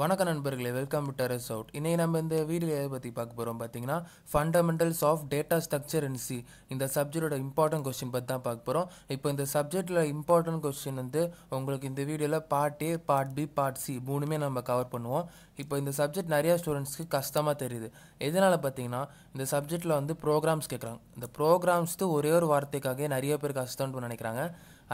வணக்கம் நண்பர்களே, welcome to terrace out. இன்னைக்கு நம்ம இந்த வீடியோ எதை பற்றி பார்க்க போகிறோம் பார்த்தீங்கன்னா, fundamentals of data structure in C, இந்த சப்ஜெக்டோட இம்பார்ட்டன்ட் கொஸ்டின் பற்றி தான் பார்க்க போகிறோம். இப்போ இந்த சப்ஜெக்டில் இம்பார்ட்டன்ட் கொஸ்டின் வந்து உங்களுக்கு இந்த வீடியோவில் part A, part B, part C மூணுமே நம்ம கவர் பண்ணுவோம். இப்போ இந்த சப்ஜெக்ட் நிறையா ஸ்டூடெண்ட்ஸ்க்கு கஷ்டமாக தெரியுது. எதனால் பார்த்தீங்கன்னா, இந்த சப்ஜெக்டில் வந்து ப்ரோக்ராம்ஸ் கேட்குறாங்க. இந்த ப்ரோக்ராம்ஸ்க்கு ஒரே ஒரு வார்த்தைக்காக நிறைய பேர் கஷ்டம்னு நினைக்கிறாங்க.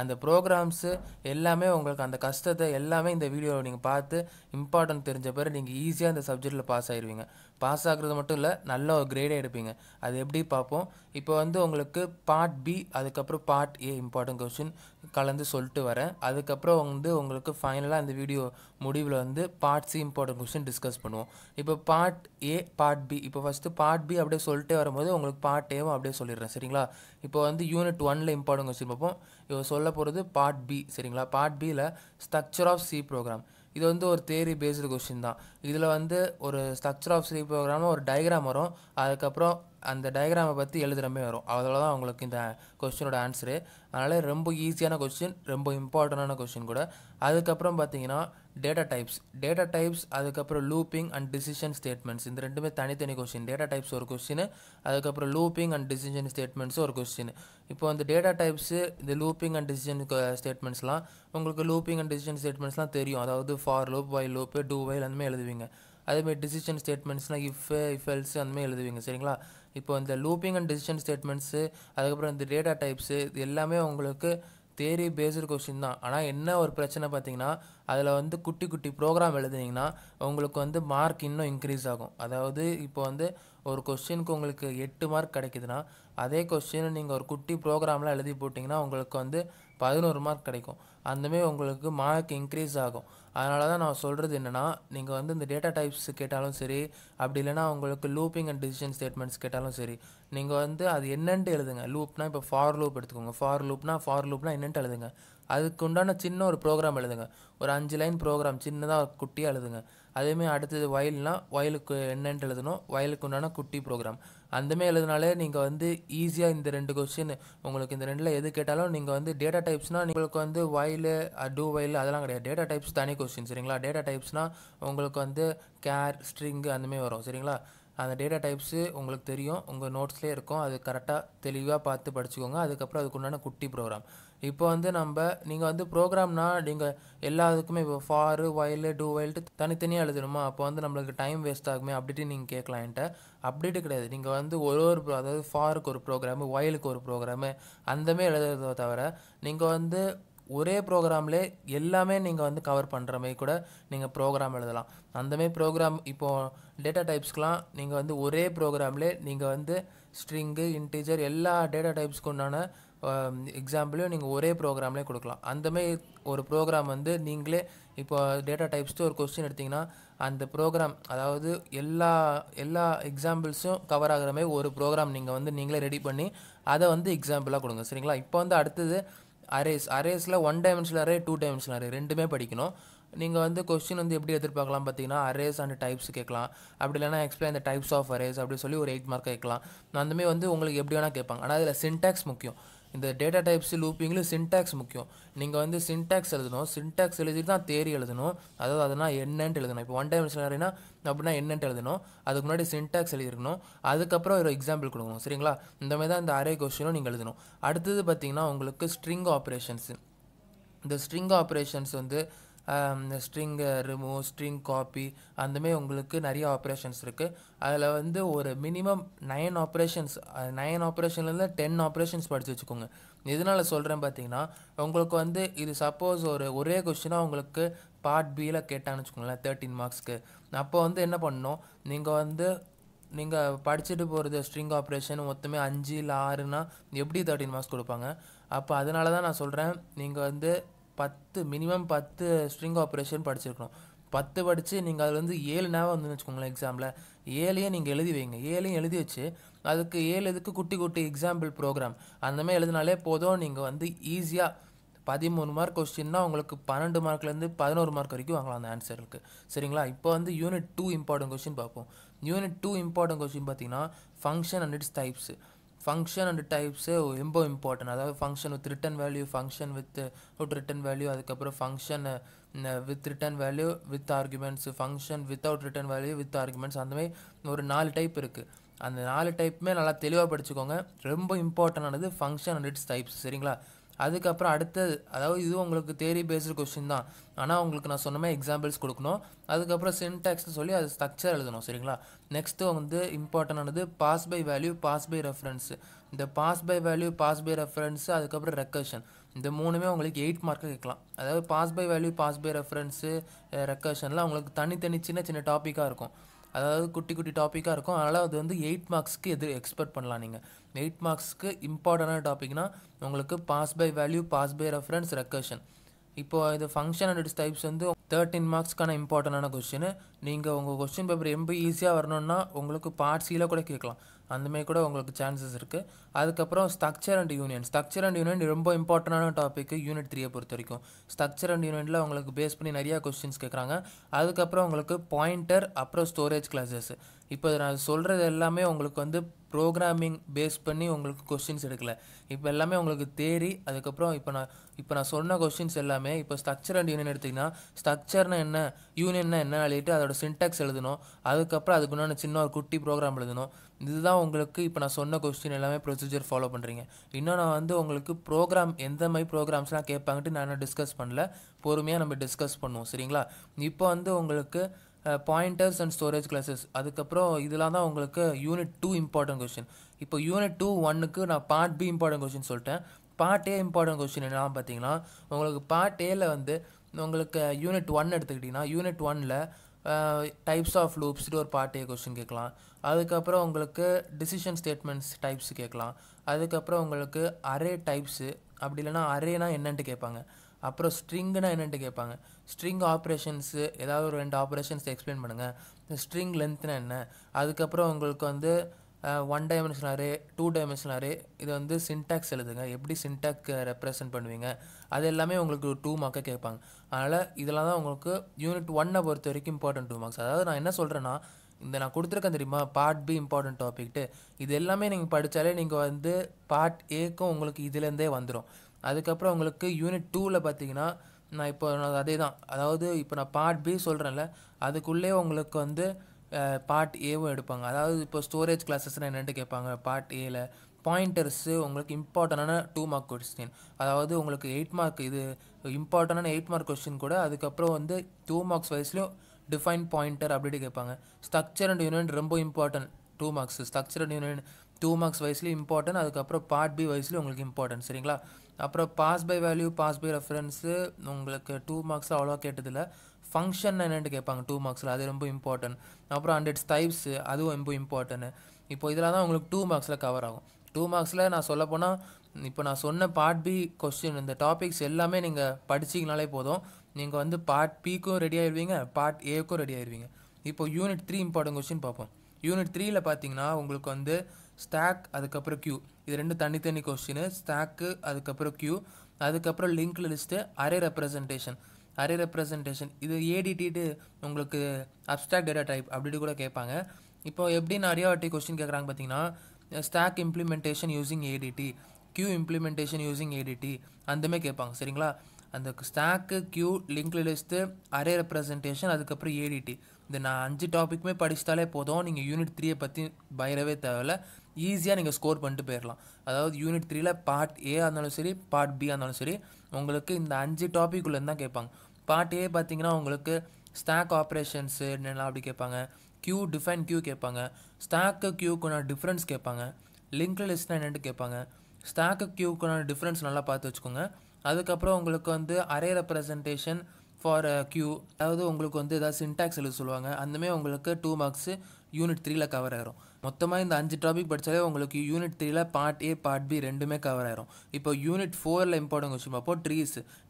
அந்த ப்ரோக்ராம்ஸு எல்லாமே உங்களுக்கு அந்த கஷ்டத்தை எல்லாமே இந்த வீடியோவில் நீங்கள் பார்த்து இம்பார்ட்டன்ட் தெரிஞ்ச பேர் நீங்கள் ஈஸியாக இந்த சப்ஜெக்டில் பாஸ் ஆகிடுவீங்க. பாஸ் ஆகிறது மட்டும் இல்லை, நல்ல ஒரு கிரேடே எடுப்பீங்க. அது எப்படி பார்ப்போம். இப்போ வந்து உங்களுக்கு பார்ட் பி, அதுக்கப்புறம் பார்ட் ஏ இம்பார்ட்டன்ட் கொஸ்டின் கலந்து சொல்லிட்டு வரேன். அதுக்கப்புறம் வந்து உங்களுக்கு ஃபைனலாக இந்த வீடியோ முடிவில் வந்து part C important question discuss பண்ணுவோம். இப்போ பார்ட் ஏ, பார்ட் பி. இப்போ ஃபஸ்ட்டு பார்ட் பி அப்படியே சொல்லிட்டே வரும்போது உங்களுக்கு பார்ட் ஏவும் அப்படியே சொல்லிடுறேன், சரிங்களா. இப்போ வந்து யூனிட் 1ல் இம்பார்ட்டன்ட் கொஸ்டின் பார்ப்போம். இப்போ சொல்ல போகிறது பார்ட் பி, சரிங்களா. பார்ட் பியில் ஸ்ட்ரக்சர் ஆஃப் சி ப்ரோக்ராம். இது வந்து ஒரு தியரி பேஸ்டு கொஸ்டின் தான். இதில் வந்து ஒரு ஸ்ட்ரக்சர் ஆஃப் சி ப்ரோக்ராம் ஒரு டயக்ராம் வரும், அதுக்கப்புறம் அந்த டயக்ராமை பற்றி எழுதுகிறமே வரும். அதனால தான் உங்களுக்கு இந்த கொஸ்டினோட ஆன்சரு. அதனால் ரொம்ப ஈஸியான கொஸ்டின், ரொம்ப இம்பார்ட்டண்டான கொஸ்டின் கூட. அதுக்கப்புறம் பார்த்தீங்கன்னா டேட்டா டைப்ஸ், அதுக்கப்புறம் லூப்பிங் அண்ட் டிசிஷன் ஸ்டேட்மெண்ட்ஸ். இந்த ரெண்டுமே தனித்தனி கொஸ்டின். டேட்டா டைப்ஸ் ஒரு கொஸ்டின், அதுக்கப்புறம் லூப்பிங் அண்ட் டிசிஷன் ஸ்டேட்மெண்ட்ஸ் ஒரு கொஸ்டின். இப்போ அந்த டேட்டா டைப்ஸு, இந்த லூப்பிங் அண்ட் டிசிஷன் ஸ்டேட்மெண்ட்ஸ்லாம் உங்களுக்கு லூப்பிங் அண்ட் டிசிஷன் ஸ்டேட்மெண்ட்ஸ்லாம் தெரியும். அதாவது for loop, while loop, do while அந்தமாதிரி எழுதுவீங்க. அதேமாதிரி டிசிஷன் ஸ்டேட்மெண்ட்ஸ்னால் இஃப் எல்ஸ் அந்தமாதிரி எழுதுவீங்க, சரிங்களா. இப்போ இந்த லூப்பிங் அண்ட் டிசிஷன் ஸ்டேட்மெண்ட்ஸு, அதுக்கப்புறம் இந்த டேட்டா டைப்ஸு, இது எல்லாமே உங்களுக்கு தியரி பேஸ்டு கொஸ்டின் தான். ஆனால் என்ன ஒரு பிரச்சனை பார்த்தீங்கன்னா, அதில் வந்து குட்டி குட்டி ப்ரோக்ராம் எழுதுனீங்கன்னா உங்களுக்கு வந்து மார்க் இன்னும் இன்க்ரீஸ் ஆகும். அதாவது இப்போ வந்து ஒரு கொஸ்டினுக்கு உங்களுக்கு 8 மார்க் கிடைக்குதுன்னா, அதே கொஸ்டினை நீங்கள் ஒரு குட்டி ப்ரோக்ராம்லாம் எழுதி போட்டிங்கன்னா உங்களுக்கு வந்து 11 மார்க் கிடைக்கும். அந்தமாரி உங்களுக்கு மார்க் இன்க்ரீஸ் ஆகும். அதனால தான் நான் சொல்கிறது என்னென்னா, நீங்கள் வந்து இந்த டேட்டா டைப்ஸ் கேட்டாலும் சரி, அப்படி இல்லைனா உங்களுக்கு லூப்பிங் அண்ட் டிசிஷன் ஸ்டேட்மெண்ட்ஸ் கேட்டாலும் சரி, நீங்கள் வந்து அது என்னென்ட்டு எழுதுங்க. லூப்னால் இப்போ ஃபார் லூப் எடுத்துக்கோங்க. ஃபார் லூப்னால் என்னென்ட்டு எழுதுங்க. அதுக்கு உண்டான சின்ன ஒரு ப்ரோக்ராம் எழுதுங்க, ஒரு 5 லைன் ப்ரோக்ராம் சின்னதாக குட்டியாக எழுதுங்க. அதேமாரி அடுத்தது வயல்னால் வயலுக்கு என்னென்ட்டு எழுதணும், வயலுக்கு உண்டான குட்டி ப்ரோக்ராம். அந்தமாரி எழுதுனாலே நீங்கள் வந்து ஈஸியாக இந்த 2 கொஸ்டின் உங்களுக்கு இந்த 2ல் எது கேட்டாலும் நீங்கள் வந்து டேட்டா டைப்ஸ்னால் உங்களுக்கு வந்து வயல், டூ வயல் அதெல்லாம் கிடையாது. டேட்டா டைப்ஸ் தனி கொஸ்டின், சரிங்களா. டேட்டா டைப்ஸ்னால் உங்களுக்கு வந்து கேர், ஸ்ட்ரிங்கு அந்தமாரி வரும், சரிங்களா. அந்த டேட்டா டைப்ஸு உங்களுக்கு தெரியும், உங்கள் நோட்ஸ்லேயே இருக்கும். அது கரெக்டாக தெளிவாக பார்த்து படிச்சுக்கோங்க. அதுக்கப்புறம் அதுக்கு உண்டான குட்டி ப்ரோக்ராம். இப்போ வந்து நீங்கள் வந்து ப்ரோக்ராம்னால் நீங்கள் எல்லாத்துக்குமே இப்போ ஃபாரு, வயலு, டூ வயல்ட்டு தனித்தனியாக எழுதணுமா, அப்போ வந்து நம்மளுக்கு டைம் வேஸ்ட் ஆகுமே அப்படின்ட்டு நீங்கள் கேட்கலாம். என்கிட்ட அப்படின்ட்டு கிடையாது. நீங்கள் வந்து அதாவது ஃபாருக்கு ஒரு ப்ரோக்ராமு, வயலுக்கு ஒரு ப்ரோக்ராமு அந்தமாரி எழுதுறத தவிர நீங்கள் வந்து ஒரே ப்ரோக்ராம்லே எல்லாமே நீங்கள் வந்து கவர் பண்ணுற மாதிரி கூட நீங்கள் ப்ரோக்ராம் எழுதலாம். அந்தமாரி ப்ரோக்ராம் இப்போது டேட்டா டைப்ஸ்க்கெலாம் நீங்கள் வந்து ஒரே ப்ரோக்ராம்லே நீங்கள் வந்து ஸ்ட்ரிங்கு, இன்டீஜர் எல்லா டேட்டா டைப்ஸ்க்கு உண்டான எக்ஸாம்பிளையும் நீங்கள் ஒரே ப்ரோக்ராம்லேயே கொடுக்கலாம். அந்தமாரி ஒரு ப்ரோக்ராம் வந்து நீங்களே இப்போ டேட்டா டைப்ஸ்ட்டு ஒரு கொஸ்டின் எடுத்திங்கன்னா, அந்த ப்ரோக்ராம் அதாவது எல்லா எக்ஸாம்பிள்ஸும் கவர் ஆகிற மாதிரி ஒரு ப்ரோக்ராம் நீங்கள் வந்து நீங்களே ரெடி பண்ணி அதை வந்து எக்ஸாம்பிளாக கொடுங்க, சரிங்களா. இப்போ வந்து அடுத்தது அரேஸில் 1 டைமென்ஷனல் அரே, 2 டைமென்ஷனல் அரே ரெண்டுமே படிக்கணும். நீங்கள் வந்து கொஸ்டின் வந்து எப்படி எதிர்பார்க்கலாம் பார்த்தீங்கன்னா, அரேஸ் அண்ட் டைப்ஸ் கேட்கலாம். அப்படி இல்லைனா explain the types of arrays அப்படி சொல்லி ஒரு 8 மார்க் கேட்கலாம். அந்தமாரி வந்து உங்களுக்கு எப்படி வேணால் கேட்பாங்க. ஆனால் அதில் சின்டாக்ஸ் முக்கியம். இந்த டேட்டா டைப்ஸ் லூப்பிங்லேயும் சின்டாக்ஸ் முக்கியம். நீங்கள் வந்து சின்டாக்ஸ் எழுதணும். சின்டாக்ஸ் எழுதிட்டு தான் தியரி எழுதணும். அதாவது அதனால் என்னென்ட்டு எழுதணும். இப்போ 1 டைமென்ஷனல் அரேனா அப்படின்னா என்னென்ட்டு எழுதணும், அதுக்கு முன்னாடி சின்டாக்ஸ் எழுதிருக்கணும், அதுக்கப்புறம் ஒரு எக்ஸாம்பிள் கொடுக்கணும், சரிங்களா. இந்தமாதிரி தான் இந்த அரே கொஸ்டினும் நீங்கள் எழுதணும். அடுத்தது பார்த்திங்கன்னா உங்களுக்கு ஸ்ட்ரிங் ஆப்ரேஷன்ஸு. இந்த ஸ்ட்ரிங் ஆப்ரேஷன்ஸ் வந்து ஸ்ட்ரிங் ரிமூவ், ஸ்ட்ரிங் காப்பி அந்தமாரி உங்களுக்கு நிறைய ஆப்ரேஷன்ஸ் இருக்குது. அதில் வந்து ஒரு மினிமம் 9 ஆப்ரேஷன்ஸ், 9 ஆப்ரேஷன்லேருந்து 10 ஆப்ரேஷன்ஸ் படித்து வச்சுக்கோங்க. எதனால் சொல்கிறேன் பார்த்தீங்கன்னா, உங்களுக்கு வந்து இது சப்போஸ் ஒரே கொஸ்டினாக உங்களுக்கு பார்ட் பியில் கேட்டான்னு வச்சுக்கோங்களேன், 13 மார்க்ஸ்க்கு. அப்போ வந்து என்ன பண்ணணும், நீங்கள் படிச்சுட்டு போகிறது ஸ்ட்ரிங் ஆப்ரேஷன் மொத்தமே 5 இல்லை 6னா எப்படி 13 மார்க்ஸ் கொடுப்பாங்க. அப்போ அதனால தான் நான் சொல்கிறேன், நீங்கள் வந்து மினிமம் 10 ஸ்ட்ரிங் ஆப்ரேஷன் படிச்சிருக்கணும். 10 படித்து நீங்கள் அதில் வந்து 7 வந்து வச்சுக்கோங்களேன், எக்ஸாமில் 7யே நீங்கள் எழுதி வைங்க. 7யும் எழுதி வச்சு அதுக்கு 7 குட்டி குட்டி எக்ஸாம்பிள் ப்ரோக்ராம் அந்தமாதிரி எழுதினாலே போதும். நீங்கள் வந்து ஈஸியாக 13 மார்க் கொஸ்டின்னா உங்களுக்கு 12 மார்க்லேருந்து 11 மார்க் வரைக்கும் வாங்கலாம் அந்த ஆன்சருக்கு, சரிங்களா. இப்போ வந்து யூனிட் 2 இம்பார்ட்டன்ட் கொஸ்டின் பார்ப்போம். யூனிட் 2 இம்பார்ட்டன்ட் கொஸ்டின் பார்த்தீங்கன்னா function and its types. Function and types ரொம்ப இம்பார்ட்டன்ட். அதாவது function with return value, function with return value, அதுக்கப்புறம் function with return value with arguments, function without return value with arguments, அந்த மாதிரி ஒரு 4 type இருக்கு. அந்த 4 டைப்புமே நல்லா தெளிவா படிச்சுக்கோங்க. ரொம்ப இம்பார்ட்டன்ட் ஆனது ஃபங்க்ஷன் அண்ட் இட்ஸ் டைப்ஸ், சரிங்களா? அதுக்கு அப்புறம் அடுத்து, அதாவது இது உங்களுக்கு தியரி பேஸ்டு क्वेश्चन தான், ஆனா உங்களுக்கு நான் சொன்ன மாதிரி எக்ஸாம்பிள்ஸ் கொடுக்கணும். அதுக்கு அப்புறம் சின்டாக்ஸ் சொல்லி அது ஸ்ட்ரக்சர் எழுதணும், சரிங்களா? நெக்ஸ்ட் வந்து இம்பார்ட்டன்ட் ஆனது pass by value, pass by reference. இந்த pass by value, pass by reference, அதுக்கு அப்புறம் ரெகர்ஷன், இந்த மூணுமே உங்களுக்கு 8 மார்க்கு கேட்கலாம். அதாவது pass by value, pass by reference, ரெகர்ஷன்லாம் உங்களுக்கு தனித்தனி சின்ன சின்ன டாப்பிக்காக இருக்கும், அதாவது குட்டி குட்டி டாப்பிக்காக இருக்கும். அதனால் அது வந்து 8 மார்க்ஸ்க்கு எக்ஸ்பெக்ட் பண்ணலாம். நீங்கள் 8 மார்க்ஸ்க்கு இம்பார்ட்டண்டான டாப்பிக்னா உங்களுக்கு pass by value, pass by reference, recursion. இப்போது இது ஃபங்க்ஷன் அண்ட் இட்ஸ் டைப்ஸ் வந்து 13 மார்க்ஸ்க்கான இம்பார்ட்டண்டான கொஸ்டின். நீங்கள் உங்கள் கொஸ்டின் பேப்பர் ரொம்ப ஈஸியாக வரணுன்னா உங்களுக்கு பார்ட் சியில் கூட கேட்கலாம், அந்தமாதிரி கூட உங்களுக்கு சான்சஸ் இருக்குது. அதுக்கப்புறம் structure and union. Structure and union ரொம்ப இம்பார்ட்டண்டான டாப்பிக்கு யூனிட் 3யை பொறுத்த வரைக்கும். ஸ்ட்ரக்சர் அண்ட் யூனியனில் உங்களுக்கு பேஸ் பண்ணி நிறையா கொஸ்டின்ஸ் கேட்குறாங்க. அதுக்கப்புறம் உங்களுக்கு பாயிண்டர், அப்புறம் ஸ்டோரேஜ் கிளாஸஸ். இப்போ நான் சொல்கிறது எல்லாமே உங்களுக்கு வந்து ப்ரோக்ராமிங் பேஸ் பண்ணி உங்களுக்கு கொஸ்டின்ஸ் எடுக்கலை. இப்போ எல்லாமே உங்களுக்கு தேரி. அதுக்கப்புறம் இப்போ நான் சொன்ன கொஸ்டின்ஸ் எல்லாமே, இப்போ ஸ்ட்ரக்சர் அண்ட் யூனியன் எடுத்திங்கன்னா ஸ்ட்ரக்சர்னால் என்ன, யூனியன்னா என்ன எழுதிட்டு அதோட சின்டாக்ஸ் எழுதணும். அதுக்கப்புறம் அதுக்கு இன்னொன்று சின்ன ஒரு குட்டி ப்ரோக்ராம் எழுதணும். இதுதான் உங்களுக்கு இப்போ நான் சொன்ன கொஸ்டின் எல்லாமே ப்ரொசீஜர் ஃபாலோ பண்ணுறீங்க. இன்னும் நான் வந்து உங்களுக்கு ப்ரோக்ராம், எந்த மாதிரி ப்ரோக்ராம்ஸ்லாம் கேட்பாங்கட்டு நான் என்ன டிஸ்கஸ் பண்ணல, பொறுமையாக நம்ம டிஸ்கஸ் பண்ணுவோம், சரிங்களா? இப்போ வந்து உங்களுக்கு பாயிண்டர்ஸ் அண்ட் ஸ்டோரேஜ் கிளாஸஸ், அதுக்கப்புறம் இதெல்லாம் தான் உங்களுக்கு யூனிட் 2 இம்பார்ட்டன்ட் கொஸ்டின். இப்போ யூனிட் 2-1க்கு நான் பார்ட் பி இம்பார்ட்டன்ட் கொஸ்டின் சொல்லிட்டேன். பார்ட் ஏ இம்பார்ட்டன்ட் கொஸ்டின் என்னெல்லாம் பார்த்தீங்கன்னா, உங்களுக்கு பார்ட் ஏல வந்து உங்களுக்கு யூனிட் 1 எடுத்துக்கிட்டிங்கன்னா யூனிட் 1ல் டைப்ஸ் ஆஃப் லூப்ஸ்ட்டு ஒரு பார்ட் ஏ கொஸ்டின் கேட்கலாம். அதுக்கப்புறம் உங்களுக்கு டிசிஷன் ஸ்டேட்மெண்ட்ஸ் டைப்ஸ் கேட்கலாம். அதுக்கப்புறம் உங்களுக்கு அரே டைப்ஸு, அப்படி இல்லைனா அரேனா என்னென்ட்டு கேட்பாங்க. அப்புறம் ஸ்ட்ரிங்குனா என்னென்ட்டு கேட்பாங்க. ஸ்ட்ரிங் ஆப்ரேஷன்ஸு, ஏதாவது ஒரு 2 ஆப்ரேஷன்ஸ் எக்ஸ்பிளைன் பண்ணுங்கள். ஸ்ட்ரிங் லென்த்னா என்ன. அதுக்கப்புறம் உங்களுக்கு வந்து 1 டைமென்ஷன் அரே, 2 டைமென்ஷன் அரே, இது வந்து சின்டாக்ஸ் எழுதுங்க, எப்படி சின்டாக்ஸ் ரெப்ரசன்ட் பண்ணுவீங்க, அது எல்லாமே உங்களுக்கு 2 மார்க்கை கேட்பாங்க. அதனால் இதெல்லாம் தான் உங்களுக்கு யூனிட் 1-ஐ பொறுத்த வரைக்கும் இம்பார்ட்டன்ட் 2 மார்க்ஸ். அதாவது நான் என்ன சொல்கிறேன்னா, இந்த நான் கொடுத்துருக்கேன் தெரியுமா பார்ட் பி இம்பார்ட்டன்ட் டாப்பிக்ட்டு, இது எல்லாமே நீங்கள் படித்தாலே நீங்கள் வந்து பார்ட் ஏக்கும் உங்களுக்கு இதுலேருந்தே வந்துடும். அதுக்கப்புறம் உங்களுக்கு யூனிட் 2-ல் பார்த்தீங்கன்னா, நான் இப்போ அதே தான், அதாவது இப்போ நான் பார்ட் பி சொல்கிறேன்ல, அதுக்குள்ளே உங்களுக்கு வந்து பார்ட் ஏவும் எடுப்பாங்க. அதாவது இப்போ ஸ்டோரேஜ் கிளாஸஸ்னால் என்னென்ட்டு கேட்பாங்க பார்ட் ஏல. பாயிண்டர்ஸு உங்களுக்கு இம்பார்ட்டண்டான 2 மார்க் கொஸ்டின், அதாவது உங்களுக்கு 8 மார்க், இது இம்பார்ட்டண்டான 8 மார்க் கொஸ்டின் கூட. அதுக்கப்புறம் வந்து 2 மார்க்ஸ் வைஸ்லையும் டிஃபைன் பாயிண்டர் அப்படின்ட்டு கேட்பாங்க. ஸ்ட்ரக்சர் அண்ட் யூனியன் ரொம்ப important 2 marks. Structure and union 2 marks வைஸ்லேயும் இம்பார்ட்டன்ட். அதுக்கப்புறம் பார்ட் பி வைஸ்லேயும் உங்களுக்கு இம்பார்ட்டன்ட், சரிங்களா? அப்புறம் pass by value, pass by reference உங்களுக்கு 2 மார்க்ஸில் அவ்வளோவா கேட்டதில்ல. ஃபங்க்ஷன் என்னென்னு கேட்பாங்க 2 மார்க்ஸில், அது ரொம்ப இம்பார்ட்டன்ட். அப்புறம் அண்ட் இட்ஸ் டைப்ஸு, அதுவும் ரொம்ப இம்பார்ட்டன்ட். இப்போ இதெல்லாம் தான் உங்களுக்கு 2 மார்க்ஸில் கவர் ஆகும். 2 மார்க்ஸில் நான் சொல்லப்போனால், இப்போ நான் சொன்ன பார்ட் பி கொஸ்டின் இந்த டாபிக்ஸ் எல்லாமே நீங்கள் படிச்சிங்கனாலே போதும், நீங்கள் வந்து பார்ட் பிக்கும் ரெடி ஆகிடுவீங்க, பார்ட் ஏக்கும் ரெடி ஆகிடுவீங்க. இப்போ யூனிட் 3 இம்பார்ட்டன்ட் கொஸ்டின் பார்ப்போம். யூனிட் 3-ல் பார்த்தீங்கன்னா உங்களுக்கு வந்து ஸ்டாக், அதுக்கப்புறம் க்யூ, இது 2 தனித்தனி கொஸ்டின். ஸ்டாக்கு, அதுக்கப்புறம் க்யூ, அதுக்கப்புறம் link list, array representation. Array representation இது ஏடிடிட்டு உங்களுக்கு அப்ஸ்ட்ராக்ட் டேட்டா டைப் அப்படின்னு கூட கேட்பாங்க. இப்போ எப்படி நிறையா வாட்டி கொஸ்டின் கேட்குறாங்க பார்த்தீங்கன்னா, stack implementation using ADT, queue implementation using ADT, அந்தமாதிரி கேட்பாங்க, சரிங்களா? அந்த stack, queue, link list, array representation, அதுக்கப்புறம் ஏடிடி, இந்த நான் 5 டாப்பிக்குமே படிச்சிட்டாலே போதும், நீங்கள் யூனிட் 3-ஐ பற்றி பயரவே தேவையில்லை, ஈஸியாக நீங்கள் ஸ்கோர் பண்ணிட்டு போயிடலாம். அதாவது யூனிட் 3-ல் பார்ட் ஏ இருந்தாலும் சரி, பார்ட் பி இருந்தாலும் சரி, உங்களுக்கு இந்த 5 டாபிக் உள்ளே தான் கேட்பாங்க. பார்ட் ஏ பார்த்தீங்கன்னா உங்களுக்கு ஸ்டாக் ஆப்ரேஷன்ஸு என்னெல்லாம் அப்படி கேட்பாங்க, க்யூ டிஃபைன் க்யூ கேட்பாங்க, ஸ்டாக்கு க்யூக்குன்னா டிஃப்ரென்ஸ் கேட்பாங்க, லிங்க் லிஸ்ட்னா என்னென்னு கேட்பாங்க, ஸ்டாக்கு க்யூக்குன்னா டிஃப்ரென்ஸ் நல்லா பார்த்து வச்சுக்கோங்க. அதுக்கப்புறம் உங்களுக்கு வந்து அரே ரெப்ரசன்டேஷன் ஃபார் க்யூ, அதாவது உங்களுக்கு வந்து ஏதாவது சின்டாக்ஸ் எழுத சொல்லுவாங்க, அந்தமாதிரி உங்களுக்கு 2 மார்க்ஸு யூனிட் 3-ல் கவர் ஆகிரும். மொத்தமாக இந்த 5 டாபிக் படித்தாலே உங்களுக்கு யூனிட் 3-ல் பார்ட் ஏ, பார்ட் பி ரெண்டுமே கவர் ஆகிரும். இப்போ யூனிட் 4-ல் இம்பார்ட்டன்ட் கொஸ்டின் பார்ப்போம்.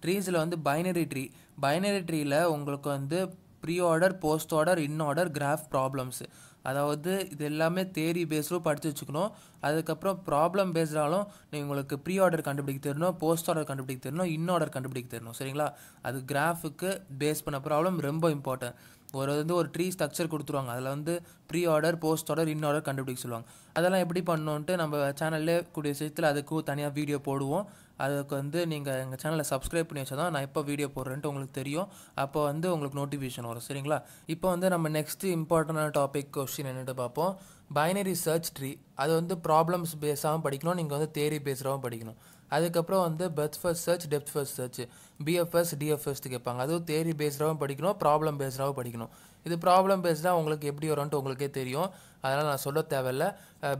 ட்ரீஸில் வந்து பைனரி ட்ரீ. பைனரி ட்ரீயில் உங்களுக்கு வந்து pre order, post order, in order, graph problems, அதாவது இது எல்லாமே தேரி பேஸ்டும் படித்து வச்சுக்கணும். அதுக்கப்புறம் ப்ராப்ளம் பேஸ்டாலும் நீங்கள் உங்களுக்கு ப்ரீ ஆர்டர் கண்டுபிடிக்க தெரியணும், போஸ்ட் ஆர்டர் கண்டுபிடிக்க தெரியணும், இன் ஆர்டர் கண்டுபிடிக்க தெரியணும், சரிங்களா? அது கிராஃபுக்கு பேஸ் பண்ண ப்ராப்ளம் ரொம்ப இம்பார்ட்டன்ட். ஒரு வந்து ஒரு ட்ரீ ஸ்ட்ரக்சர் கொடுத்துருவாங்க, அதில் வந்து pre order, post order, in order கண்டுபிடிக்க சொல்லுவாங்க. அதெல்லாம் எப்படி பண்ணணுன்ட்டு நம்ம சேனல்லே கூடிய சீக்கிரத்தில் அதுக்கு தனியாக வீடியோ போடுவோம். அதுக்கு வந்து நீங்கள் எங்கள் சேனலை சப்ஸ்கிரைப் பண்ணி வச்சா தான் நான் எப்போ வீடியோ போடுறேன்ட்டு உங்களுக்கு தெரியும். அப்போ வந்து உங்களுக்கு நோட்டிஃபிகேஷன் வரும். சரிங்களா? இப்போ வந்து நம்ம நெக்ஸ்ட்டு இம்பார்ட்டண்டான டாபிக் கொஸ்டின் என்னென்னு பார்ப்போம். Binary search tree. அது வந்து ப்ராப்ளம்ஸ் பேஸாகவும் படிக்கணும், நீங்கள் வந்து தேரி பேஸாகவும் படிக்கணும். அதுக்கப்புறம் வந்து breadth first search, depth first search, BFS, டிஎஃப்எஸ்ட்டு கேட்பாங்க. அதுவும் தேரி பேஸ்டாகவும் படிக்கணும், ப்ராப்ளம் பேஸ்டாகவும் படிக்கணும். இது ப்ராப்ளம் பேஸ்டாக உங்களுக்கு எப்படி வரும்ன்ட்டு உங்களுக்கே தெரியும், அதனால் நான் சொல்ல தேவையில்லை.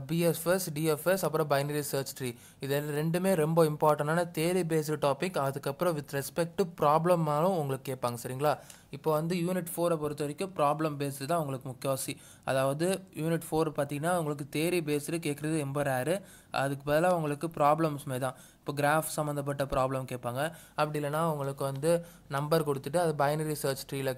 பிஎஃப்எஸ், டிஎஃப்எஸ், அப்புறம் பைனரி சர்ச் ட்ரீ, இது ரெண்டுமே ரொம்ப இம்பார்ட்டண்டான தேரி பேஸ்டு டாபிக். அதுக்கப்புறம் வித் ரெஸ்பெக்ட் டு ப்ராப்ளமாலும் உங்களுக்கு கேட்பாங்க. சரிங்களா? இப்போ வந்து யூனிட் 4 பொறுத்த வரைக்கும் ப்ராப்ளம் பேஸ்டு தான் உங்களுக்கு முக்கியவாசி. அதாவது யூனிட் 4 பார்த்தீங்கன்னா உங்களுக்கு தேரி பேஸ்டு கேட்குறது ரொம்ப ரேரு. அதுக்கு பதிலாக உங்களுக்கு ப்ராப்ளம்ஸ்மே தான். இப்போ கிராஃப் சம்மந்தப்பட்ட ப்ராப்ளம் கேட்பாங்க. அப்படி இல்லைனா உங்களுக்கு வந்து நம்பர் கொடுத்துட்டு அது பைனரி சர்ச் ட்ரீயில்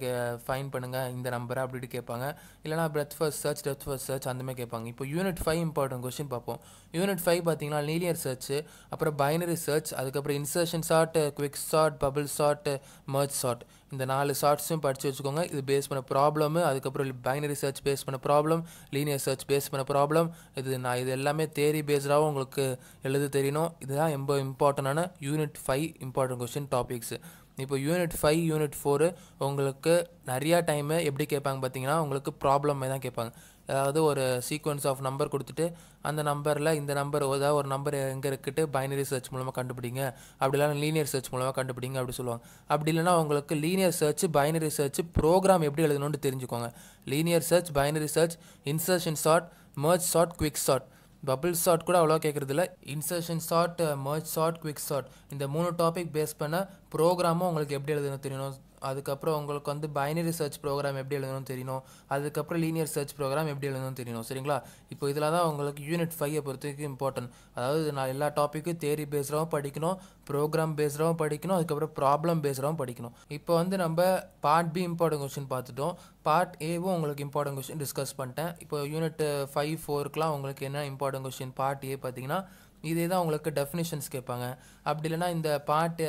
ஃபைண்ட் பண்ணுங்கள் இந்த நம்பரை அப்படின்ட்டு கேட்பாங்க. இல்லைனா breadth first search, depth first search அந்த மாதிரி கேட்பாங்க. இப்போ யூனிட் 5 இம்பார்ட்டன்ட் கொஸ்டின் பார்ப்போம். யூனிட் 5 பார்த்தீங்கன்னா லீனியர் சர்ச், அப்புறம் பைனரி சர்ச், அதுக்கப்புறம் insertion sort, quick sort, bubble sort, merge sort, இந்த 4 ஷார்ட்ஸும் படித்து வச்சுக்கோங்க. இது பேஸ் பண்ண ப்ராப்ளமு, அதுக்கப்புறம் பைனரி சர்ச் பேஸ் பண்ண ப்ராப்ளம், லீனியர் சர்ச் பேஸ் பண்ண ப்ராப்ளம். இது எல்லாமே தேரி பேஸ்டாகவும் உங்களுக்கு எழுத தெரியணும். இதுதான் ரொம்ப இம்பார்ட்டண்டான யூனிட் 5 இம்பார்ட்டன்ட் கொஸ்டின் டாபிக்ஸு. இப்போ யூனிட் 5 யூனிட் 4 உங்களுக்கு நிறையா டைமு எப்படி கேட்பாங்க பார்த்தீங்கன்னா உங்களுக்கு ப்ராப்ளமே தான் கேட்பாங்க. அதாவது ஒரு சீக்வன்ஸ் ஆஃப் நம்பர் கொடுத்துட்டு அந்த நம்பரில் இந்த நம்பர் ஏதாவது ஒரு நம்பர் எங்கே இருக்கிட்டு பைனரி சர்ச் மூலமாக கண்டுபிடிங்க, அப்படி இல்லைனா லீனியர் சர்ச் மூலமாக கண்டுபிடிங்க அப்படி சொல்லுவாங்க. அப்படி இல்லைனா உங்களுக்கு linear search, binary search program எப்படி எழுதணும்னு தெரிஞ்சுக்கோங்க. Linear search, binary search, insertion sort, merge sort, quick sort, bubble sort கூட அவ்வளோ கேட்குறதில்ல. Insertion sort, merge sort, quick sort, இந்த 3 டாபிக் பேஸ் பண்ண ப்ரோக்ராமும் உங்களுக்கு எப்படி எழுதணும் தெரியணும். அதுக்கப்புறம் உங்களுக்கு வந்து பைனரி சர்ச் ப்ரோக்ராம் எப்படி எழுதணும்னு தெரியணும். அதுக்கப்புறம் லீனியர் சர்ச் ப்ரோக்ராம் எப்படி எழுதணும்னு தெரியணும். சரிங்களா? இப்போ இதில் தான் உங்களுக்கு யூனிட் 5 பொறுத்த வரைக்கும் இம்பார்ட்டன்ட். அதாவது நான் எல்லா டாப்பிக்கும் தேரி பேஸ்டாகவும் படிக்கணும், ப்ரோக்ராம் பேஸ்டாகவும் படிக்கணும், அதுக்கப்புறம் ப்ராப்ளம் பேஸ்டாகவும் படிக்கணும். இப்போ வந்து நம்ம பார்ட் பி இம்பார்ட்டன்ட் கொஸ்டின் பார்த்துட்டோம். பார்ட் ஏவும் உங்களுக்கு இம்பார்ட்டன்ட் கொஸ்டின் டிஸ்கஸ் பண்ணிட்டேன். இப்போ யூனிட் 5, 4க்குலாம் உங்களுக்கு என்ன இம்பார்ட்டன்ட் கொஸ்டின் பார்ட் ஏ பார்த்தீங்கன்னா இதே தான் உங்களுக்கு டெஃபினிஷன்ஸ் கேட்பாங்க. அப்படி இல்லைனா இந்த பார்ட்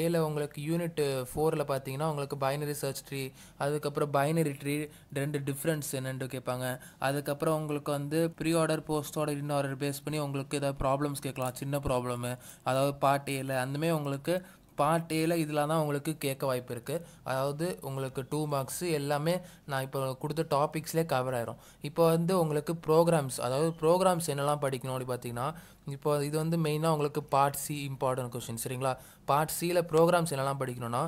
ஏல உங்களுக்கு யூனிட் 4ல் பார்த்தீங்கன்னா உங்களுக்கு பைனரி சர்ச் ட்ரீ, அதுக்கப்புறம் பைனரி ட்ரீ 2 டிஃப்ரென்ஸ் என்னென்னு கேட்பாங்க. அதுக்கப்புறம் உங்களுக்கு வந்து pre order, post order, in order base பண்ணி உங்களுக்கு ஏதாவது ப்ராப்ளம்ஸ் கேட்கலாம். சின்ன ப்ராப்ளமு, அதாவது பார்ட் ஏல அந்தமாரி உங்களுக்கு பார்ட் ஏல இதில் தான் உங்களுக்கு கேட்க வாய்ப்பு இருக்குது. அதாவது உங்களுக்கு 2 மார்க்ஸு எல்லாமே நான் இப்போ கொடுத்த டாபிக்ஸ்லேயே கவர் ஆயிரும். இப்போ வந்து உங்களுக்கு ப்ரோக்ராம்ஸ், அதாவது ப்ரோக்ராம்ஸ் என்னெல்லாம் படிக்கணும் அப்படி பார்த்தீங்கன்னா இப்போ இது வந்து மெயினாக உங்களுக்கு பார்ட் சி இம்பார்ட்டன்ட் கொஸ்டின். சரிங்களா? பார்ட் சியில் ப்ரோக்ராம்ஸ் என்னெல்லாம் படிக்கணும்னா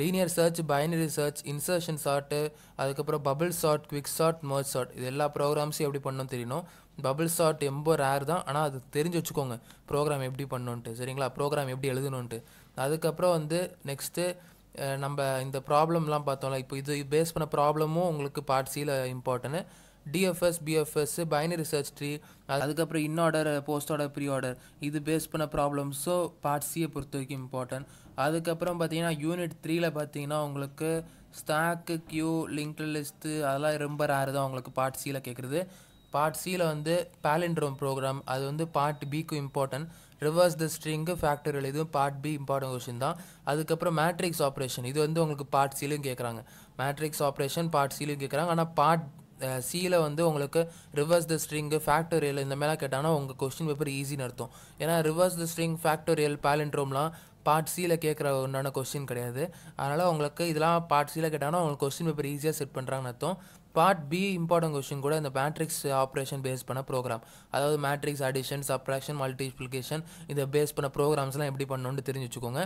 linear search, binary search, insertion sort, அதுக்கப்புறம் bubble sort, quick sort, merge sort, இது எல்லா ப்ரோக்ராம்ஸும் எப்படி பண்ணணும்னு தெரியணும். பபிள் சார்ட் ரொம்ப ரேர் தான், ஆனால் அது தெரிஞ்சு வச்சுக்கோங்க ப்ரோக்ராம் எப்படி பண்ணணுன்ட்டு. சரிங்களா? ப்ரோக்ராம் எப்படி எழுதணுன்ட்டு. அதுக்கப்புறம் வந்து நெக்ஸ்ட்டு நம்ம இந்த ப்ராப்ளம்லாம் பார்த்தோம்ல, இப்போ இது பேஸ் பண்ண ப்ராப்ளமும் உங்களுக்கு பார்ட் சியில் important. DFS, BFS, binary search tree, அதுக்கப்புறம் in order, post order, pre order, இது பேஸ் பண்ண ப்ராப்ளம்ஸோ பார்ட் சியை பொறுத்த வரைக்கும் இம்பார்ட்டன்ட். அதுக்கப்புறம் பார்த்தீங்கன்னா யூனிட் 3ல் பார்த்தீங்கன்னா உங்களுக்கு ஸ்டாக்கு, கியூ, லிங்க்டு லிஸ்ட்டு, அதெல்லாம் ரொம்ப ரேர் தான் உங்களுக்கு பார்ட் சியில் கேட்குறது. பார்ட் சியில் வந்து பாலிண்ட்ரோம் ப்ரோக்ராம், அது வந்து பார்ட் பிக்கு important. Reverse the string, factorial, இதுவும் பார்ட் பி இம்பார்ட்டன்ட் கொஸ்டின் தான். அதுக்கப்புறம் மேட்ரிக்ஸ் ஆப்ரேஷன், இது வந்து உங்களுக்கு பார்ட் சிலையும் கேட்குறாங்க. மேட்ரிக்ஸ் ஆப்ரேஷன் பார்ட் சிலையும் கேட்குறாங்க. ஆனால் பார்ட் சியில் வந்து உங்களுக்கு ரிவர்ஸ் த ஸ்ட்ரிங்கு, ஃபேக்டரியல், இந்த மாதிரிலாம் கேட்டாங்கன்னா உங்கள் கொஸ்டின் பேப்பர் ஈஸின்னு அர்த்தம். ஏன்னா ரிவர்ஸ் த ஸ்ட்ரிங், ஃபேக்டரியல், பாலிண்ட்ரோம்லாம் பார்ட் சியில் கேட்குற ஒன்றான கொஸ்டின் கிடையாது. அதனால் உங்களுக்கு இதெல்லாம் பார்ட் சியில் கேட்டாங்கன்னா உங்களுக்கு கொஸ்டின் பேப்பர் ஈஸியாக செட் பண்ணுறாங்கன்னு அர்த்தம். பார்ட் பி இம்பார்ட்டன்ட் கொஸ்டின் கூட இந்த மேட்ரிக்ஸ் ஆப்ரேஷன் பேஸ் பண்ண ப்ரோக்ராம், அதாவது மேட்ரிக்ஸ் அடிஷன், சப்ராக்ஷன், மல்டிப்ளிகேஷன், இதை பேஸ் பண்ண ப்ரோக்ராம்ஸ்லாம் எப்படி பண்ணணுன்னு தெரிஞ்சு வச்சுக்கோங்க.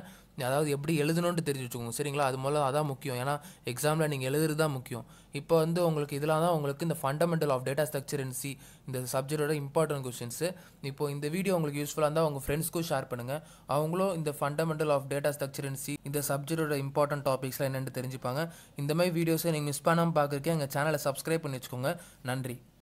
அதாவது எப்படி எழுதணுன்ட்டு தெரிஞ்சு வச்சுக்கோங்க. சரிங்களா? அது மூலம் அதான் முக்கியம். ஏன்னா எக்ஸாமில் நீங்கள் எழுதுறது தான் முக்கியம். இப்போ வந்து உங்களுக்கு இதெல்லாம் தான் உங்களுக்கு இந்த fundamental of data structure and C, இந்த சப்ஜெக்டோட இம்பார்ட்டன்ட் கொஸ்டின்ஸு. இப்போ இந்த வீடியோ உங்களுக்கு யூஸ்ஃபுல்லாக இருந்தால் உங்கள் ஃப்ரெண்ட்ஸ்க்கும் ஷேர் பண்ணுங்கள். அவங்களும் இந்த fundamental of data structure and C, இந்த சப்ஜெக்டோட இம்பார்ட்டன்ட் டாபிக்ஸ்லாம் என்னென்னு தெரிஞ்சுப்பாங்க. இந்த மாதிரி வீடியோஸை நீங்கள் மிஸ் பண்ணாமல் பார்க்குறக்கே எங்கள் சேனலை சப்ஸ்கிரைப் பண்ணி வச்சுக்கோங்க. நன்றி.